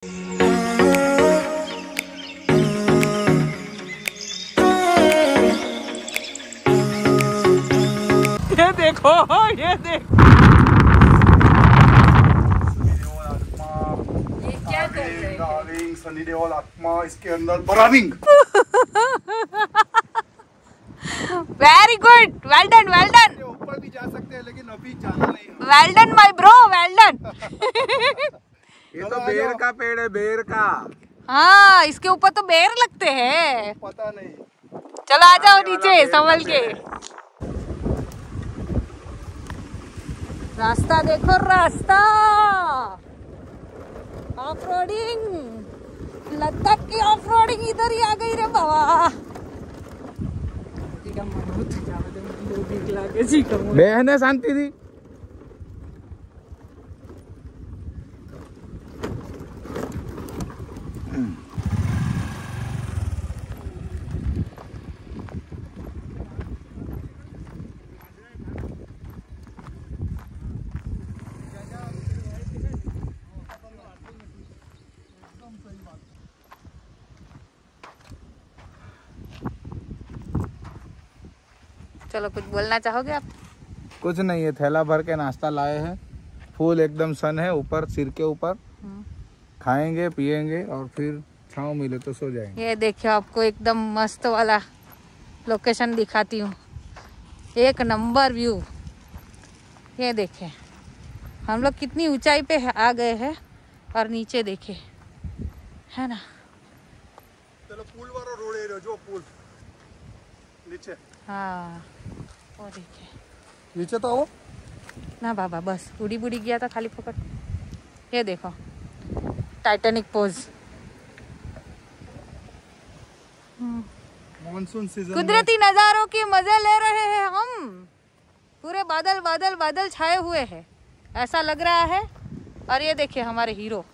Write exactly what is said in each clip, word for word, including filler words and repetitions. ये देखो ये देखो ये क्या कर रहे हैं सनी देओल आत्मा इसके अंदर बराबिंग। Very good, well done well done. ऊपर भी जा सकते हैं लेकिन अभी जाना नहीं। Well done my bro, well done. ये तो बेर का पेड़ है, बेर का। हाँ, इसके ऊपर तो बेर लगते हैं। पता नहीं। चलो आ जाओ नीचे संभल के। रास्ता देखो, रास्ता ऑफ रोडिंग। लद्दाख की ऑफ रोडिंग इधर ही आ गई रे बाबा। बहने शांति थी। चलो कुछ बोलना चाहोगे आप? कुछ नहीं है, थैला भर के नाश्ता लाए हैं। फूल एकदम सन है ऊपर सिर के ऊपर। खाएंगे पिएंगे और फिर छांव मिले तो सो जाएंगे। ये देखिए आपको एकदम मस्त वाला लोकेशन दिखाती हूँ, एक नंबर व्यू। ये देखिए हम लोग कितनी ऊंचाई पे आ गए हैं और नीचे देखे है ना। चलो पुल वाला रोड एरिया जो पुल नीचे। हाँ वो देखिए नीचे तो आओ ना बाबा, बस उड़ी बुड़ी गया था खाली पकड़। ये देखो टाइटैनिक पोज। मॉनसून सीजन कुदरती नजारों के मजे ले रहे हैं हम। पूरे बादल बादल बादल छाए हुए हैं ऐसा लग रहा है। और ये देखिए हमारे हीरो।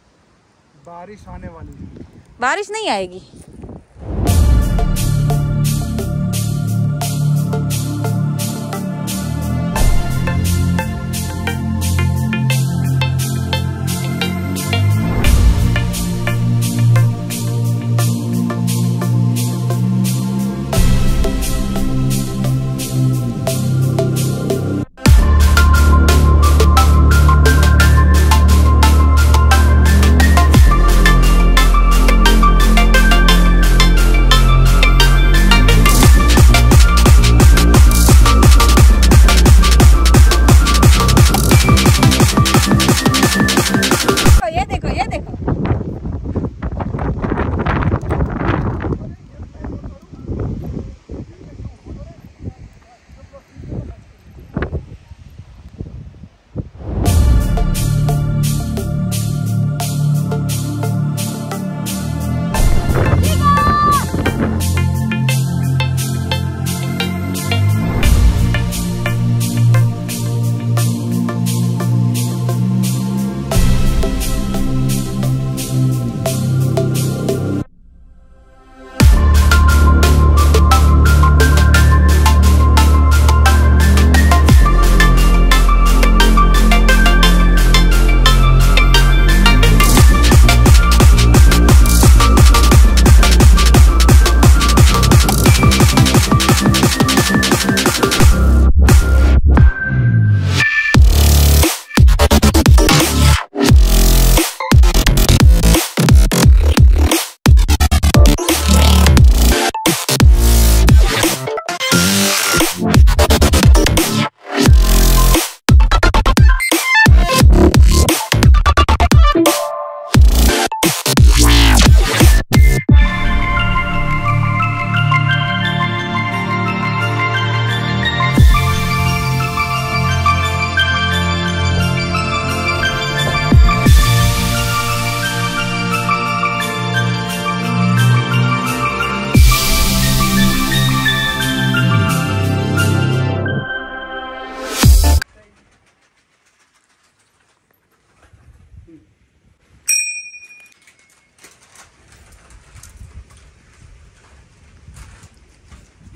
बारिश आने वाली है। बारिश नहीं आएगी।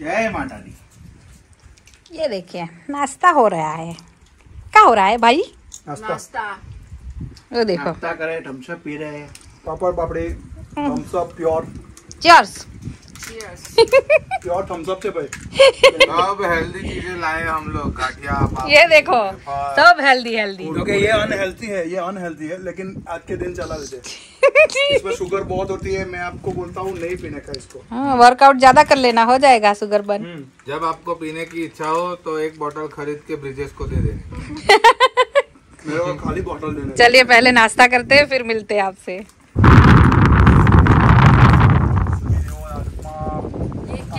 जय माता दी। ये देखिए नाश्ता हो रहा है। क्या हो रहा है भाई? नाश्ता। वो देखो नाश्ता कर रहे हैं, हमसे पी रहे हैं। पापड़ पापड़ी Thums Up pure cheers cheers pure Thums Up से भाई सब हेल्दी चीजें लाए हम लोग काठिया। ये देखो सब हेल्दी हेल्दी क्योंकि ये अनहेल्दी है, ये अनहेल्दी है लेकिन आज के दिन चला देते। इसमें शुगर बहुत होती है, मैं आपको बोलता हूँ नहीं पीने का इसको। हाँ, वर्कआउट ज्यादा कर लेना, हो जाएगा शुगर बर्न। जब आपको पीने की इच्छा हो तो एक बोतल खरीद के ब्रिजेश को दे देने। मेरे को खाली बोतल देने। चलिए पहले नाश्ता करते हैं फिर मिलते हैं आपसे।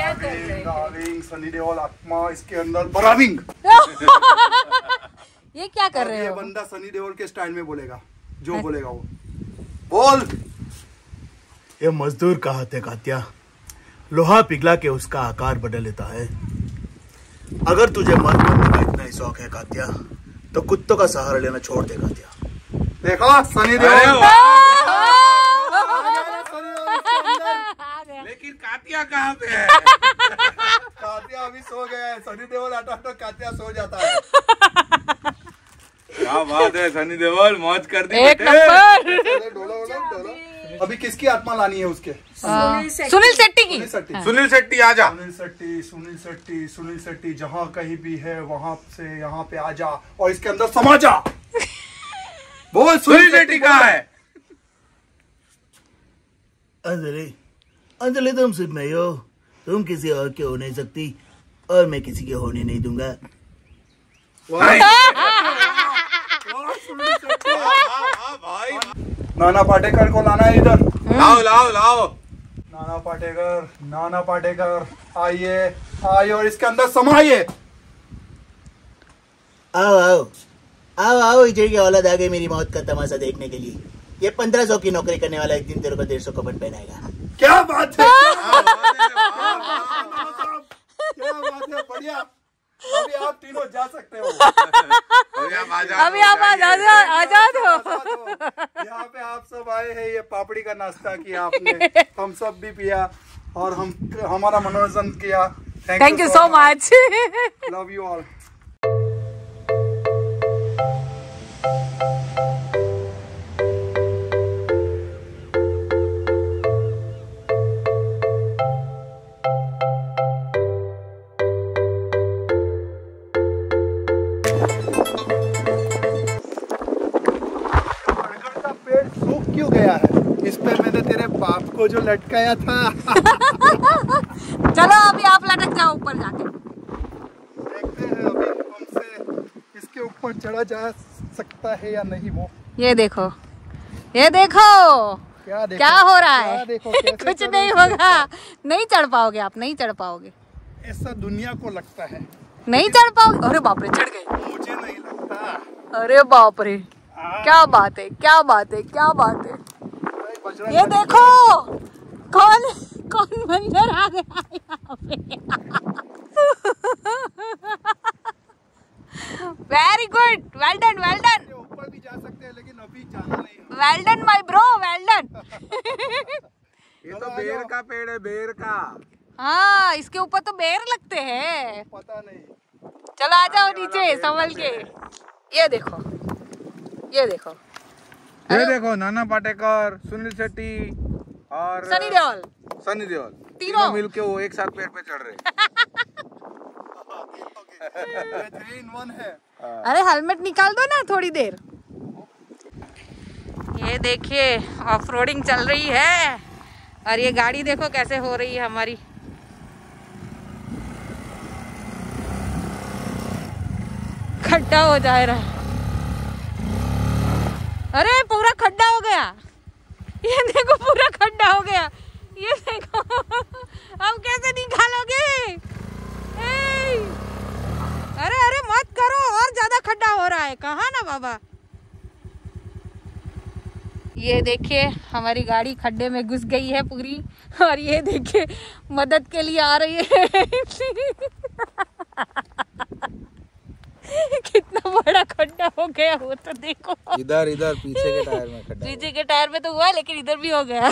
ये क्या कर रहे हैं? डार्लिंग सनी देओल आत्मा इसके अंदर बराबिंग। ये क्या कर रहे हो? ये बंदा सनी देओल के स्टाइल में बोलेगा, जो बोलेगा वो बोल। ये मजदूर कहते कातिया लोहा पिघला के उसका आकार बदल लेता है। अगर तुझे मरने का इतना ही शौक है कातिया तो कुत्तों का सहारा लेना छोड़ देगा दिया। देखो सनी देओल लेकिन कातिया कहाँ पे है? कातिया अभी सो गया है। सनी देओल आता तो कातिया सो जाता है। क्या बात है सनी देओल, मौज कर दी। एक नंबर। अभी किसकी आत्मा लानी है उसके? सुनील शेट्टी की। सुनील शेट्टी आजा। सुनील शेट्टी सुनील शेट्टी सुनील शेट्टी जहाँ कहीं भी है वहाँ से यहाँ पे आजा और इसके अंदर समा जा। बोल सुनील शेट्टी कहाँ है? अंजलि अंजलि तुम सिर्फ मैं हो, तुम किसी और के हो नहीं सकती और मैं किसी के होने नहीं दूंगा। नाना पाटेकर को लाना है इधर। लाओ लाओ लाओ नाना पाटेकर, नाना पाटेकर आइए आइए और इसके अंदर समाइए। आओ आओ आओ आओ इधर की औलाद आ गई मेरी मौत का तमाशा देखने के लिए। ये पंद्रह सौ की नौकरी करने वाला एक दिन तेरे को डेढ़ सौ कपड़ पहनाएगा। क्या बात है, क्या बात है, बढ़िया। अभी आप तीनों जा सकते हो। अभी आप आजाद आजाद हो। यहाँ पे आप सब आए हैं, ये पापड़ी का नाश्ता किया आपने, हम सब भी पिया और हम हमारा मनोरंजन किया। Thank you so much, love you all. वो जो लटकाया था। चलो अभी आप लटक जाओ ऊपर जाके। देखते हैं अभी हमसे इसके ऊपर चढ़ा जा सकता है या नहीं। वो ये देखो, ये देखो क्या, देखो, क्या हो रहा है? देखो, कुछ नहीं होगा, नहीं चढ़ पाओगे आप, नहीं चढ़ पाओगे। ऐसा दुनिया को लगता है, नहीं चढ़ पाओगे। अरे बापरे चढ़ गए। मुझे नहीं लगता। अरे बापरे क्या बात है, क्या बात है, क्या बात है। ये देखो कौन कौन बंदर आ गया यहाँ पे। Very good, well done, well done. ऊपर भी जा सकते हैं लेकिन अभी जाना नहीं। Well done my bro, well done. ये तो बेर का पेड़ है, बेर का। हाँ इसके ऊपर तो बेर लगते हैं, पता नहीं। चलो आ जाओ नीचे संभल के। ये देखो, ये देखो, ये देखो नाना पाटेकर, सुनील शेट्टी और सनी देओल। सनी देओल तीनों मिलके वो एक साथ पेड़ पे चढ़ रहे हैं। थ्री इन वन है। अरे हेलमेट निकाल दो ना थोड़ी देर। ये देखिए ऑफ रोडिंग चल रही है और ये गाड़ी देखो कैसे हो रही है हमारी। खड्डा हो जा रहा है, अरे पूरा खड्डा हो गया। ये देखो पूरा खड्डा हो गया। ये देखो अब कैसे निकालोगे? अरे अरे मत करो, और ज्यादा खड्डा हो रहा है। कहाँ ना बाबा। ये देखिए हमारी गाड़ी खड्डे में घुस गई है पूरी और ये देखिए मदद के लिए आ रही है। कितना बड़ा खड्डा हो गया वो तो देखो। इधर इधर पीछे के टायर में खड्डा, पीछे के टायर में तो हुआ लेकिन इधर भी हो गया।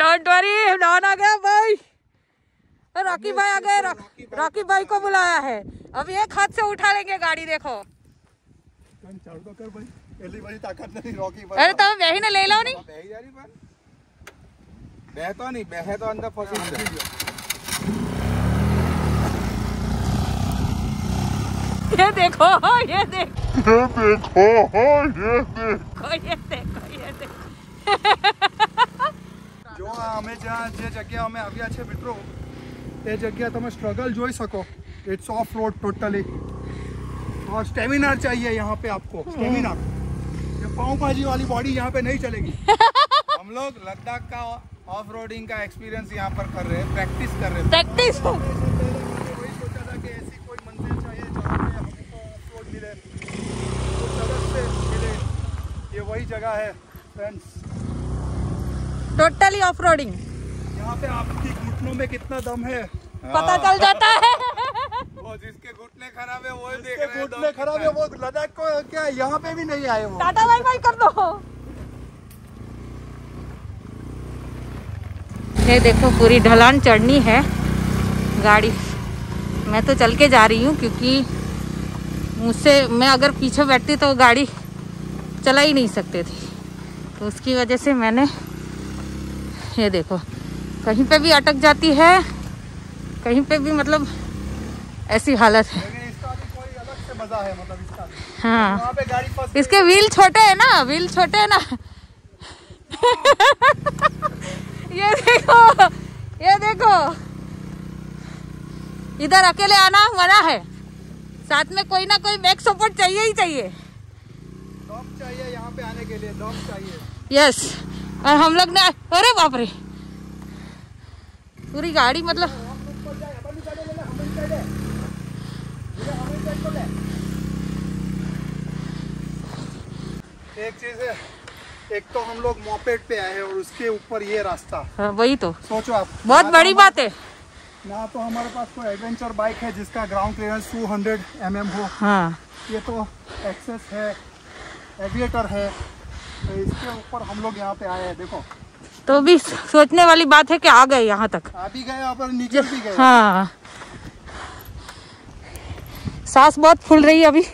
डोंट वरी, डॉन आ गया भाई। रॉकी भाई आ गए, रॉकी भाई को बुलाया है। अब एक हाथ से उठा लेंगे गाड़ी। देखो एली बड़ी ताकत नहीं रॉकी पर। अरे तुम वही ना ले लाओ नहीं बह जा रही पर बह तो नहीं बह तो अंदर फंसी है। ये देखो ये देखो ये देखो ये देखो ये देखो ये देखो जो हमें जहां जे जगह हमें આવ્યા છે મિત્રો એ જગ્યા તમે સ્ટ્રગલ જોઈ શકો। इट्स ऑफ रोड टोटली और स्टेमिना चाहिए यहाँ पे आपको स्टेमिना। ये पाव भाजी वाली बॉडी यहाँ पे नहीं चलेगी। हम लोग लद्दाख का ऑफ रोडिंग का एक्सपीरियंस यहाँ पर कर रहे हैं, प्रैक्टिस कर रहे हैं प्रैक्टिस। वही सोचा था कि ऐसी कोई मंजिल चाहिए जहाँ पे हमको ऑफ रोड मिले, उस सड़क से मिले। ये वही जगह है फ्रेंड्स, टोटली ऑफ रोडिंग। यहाँ पे आपकी घुटनों में कितना दम है पता चल जाता है। वो जिसके घुटने खराब है वो देख रहे हैं, घुटने खराब है वो लद्दाख को क्या यहाँ पे भी नहीं आए। वो टाटा बाय बाय कर दो। ये देखो पूरी ढलान चढ़नी है गाड़ी। मैं तो चल के जा रही हूँ क्योंकि मुझसे मैं अगर पीछे बैठती तो गाड़ी चला ही नहीं सकते थे, तो उसकी वजह से मैंने ये देखो कहीं पे भी अटक जाती है, कहीं पे भी मतलब ऐसी हालत है। इसका भी कोई अलग से मजा है मतलब इसका। हाँ वहाँ पे गाड़ी फंस गई। इसके व्हील छोटे हैं ना, व्हील छोटे हैं ना। ये देखो ये देखो इधर अकेले आना मना है, साथ में कोई ना कोई बैक सपोर्ट चाहिए ही चाहिए। डॉग चाहिए यहाँ पे आने के लिए, डॉग चाहिए। यस और हम लोग ने अरे बाप रे पूरी गाड़ी मतलब एक चीज है, एक तो हम लोग मोपेड पे आए हैं और उसके ऊपर ये रास्ता। हाँ, वही तो सोचो आप, बहुत बड़ी बात है ना। तो हमारे पास कोई एडवेंचर बाइक है जिसका ग्राउंड क्लियरेंस दो सौ एम एम हो। हाँ। ये तो एक्सेस है, एविएटर है, तो इसके ऊपर हम लोग यहाँ पे आए हैं। देखो तो भी सोचने वाली बात है कि आ गए यहाँ तक, आ भी गए और नीचे भी गए। हाँ सांस बहुत फूल रही है अभी।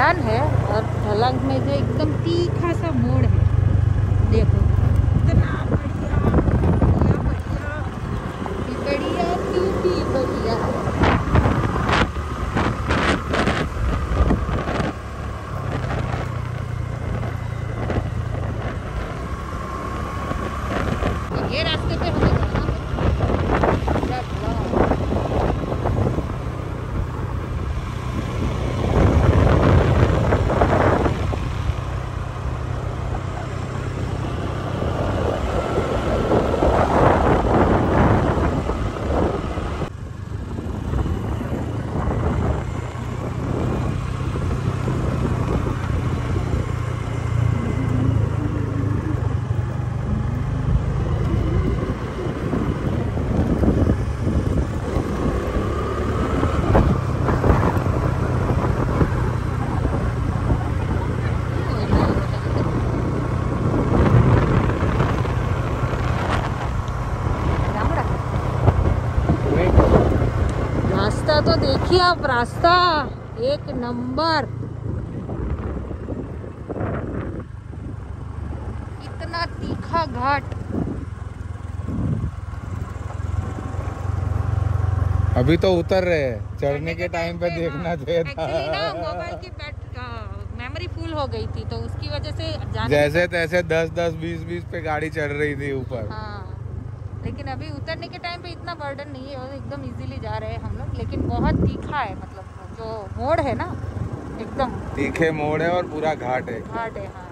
ढलान है और ढलान में जो एकदम तीखा सा मोड़ है, देखो इतना बढ़िया बढ़िया बढ़िया बढ़िया तीखी बढ़िया। ये रास्ते पे हमें तो देखिए आप, रास्ता एक नंबर, इतना तीखा घाट। अभी तो उतर रहे हैं, चढ़ने के टाइम पे देखना चाहिए था। मोबाइल की मेमोरी फुल हो गई थी तो उसकी वजह से जैसे तैसे दस दस बीस बीस पे गाड़ी चढ़ रही थी ऊपर। हाँ। लेकिन अभी उतरने के टाइम पे इतना बर्डन नहीं है और एकदम इजीली जा रहे हैं हम लोग। लेकिन बहुत तीखा है, मतलब जो मोड़ है ना एकदम तीखे मोड़ है और पूरा घाट है घाट है। हाँ,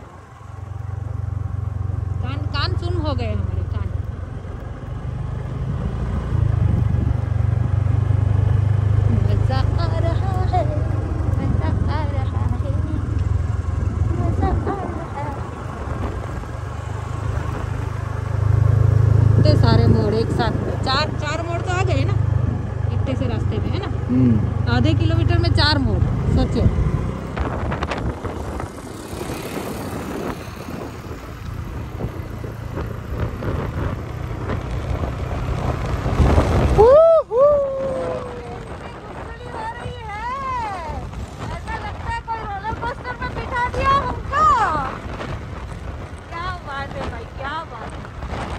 कान कान सुन हो गए हमारे कान। मजा आ रहा है, मजा आ रहा है, मजा आ रहा है। इतने सारे मोड़ एक साथ, चार चार मोड़ तो आ गए ना इतने से रास्ते में, है ना आधे किलोमीटर में चार मोड़, सोचो।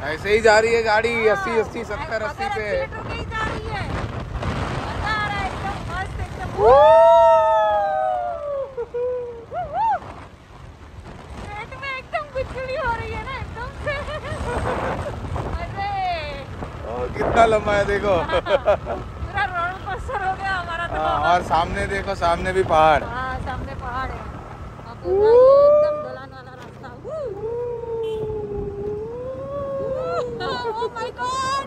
ऐसे ही जा रही है गाड़ी अस्सी अस्सी सत्तर अस्सी पे जा रही है। मजा आ रहा है, एकदम मस्त एकदम। पेट में एकदम गुठली हो रही है ना एकदम से। अरे कितना लंबा है देखो। पूरा रोड कोस्टर हो गया हमारा तो। और सामने देखो, सामने भी पहाड़। हाँ सामने पहाड़ है। Oh my God!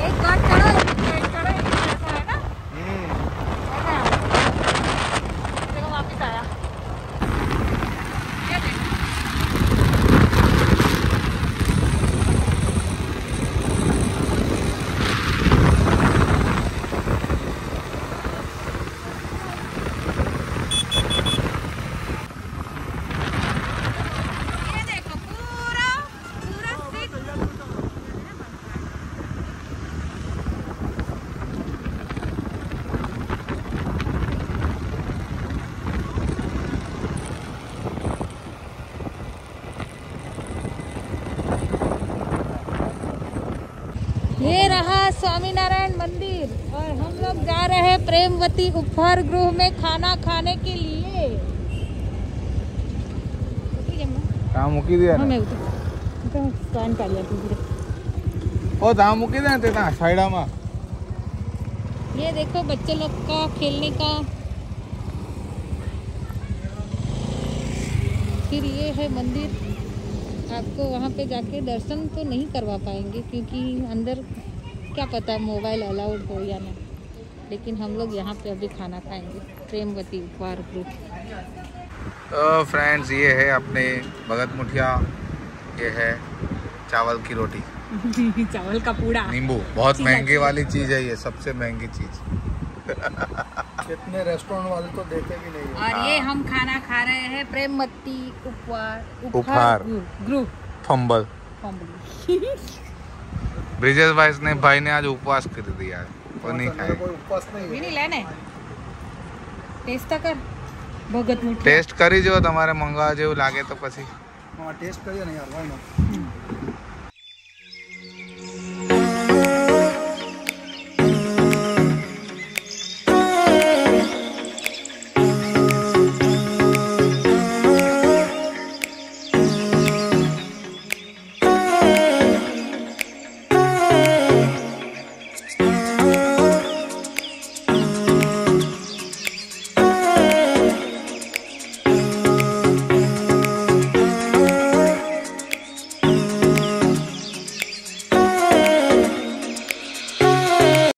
एक घाट चढ़ा चढ़ा है ना, देखो वापिस आया। ये रहा स्वामी नारायण मंदिर और हम लोग जा रहे हैं प्रेमवती उपहार गृह में खाना खाने के लिए। काम मुकी दिया ना। मैं तो कान काट लिया तुझे। ओ दाम मुकी देना तेरा साइडा में। ये देखो बच्चे लोग का खेलने का। फिर ये है मंदिर, आपको वहाँ पे जाके दर्शन तो नहीं करवा पाएंगे क्योंकि अंदर क्या पता मोबाइल अलाउड हो या ना, लेकिन हम लोग यहाँ पे अभी खाना खाएंगे प्रेमवती उपहार गृह। तो फ्रेंड्स ये है अपने भगत मुठिया, ये है चावल की रोटी चावल का पूड़ा, नींबू, बहुत महंगी वाली चीज़ है ये, सबसे महंगी चीज़ कितने रेस्टोरेंट वाले तो देते भी नहीं है। और ये हम खाना खा रहे हैं प्रेमवती उपहार उपहार ग्रुप फंबल ब्रिजेश भाई ने भाई ने आज उपवास कर दिया है और नहीं खाए। उपवास नहीं नहीं लेने टेस्ट कर भगत मुठ्ठी टेस्ट करी जो तुम्हारे मंगा जो लागे तो पसी हां टेस्ट करियो नहीं यार भाई ना।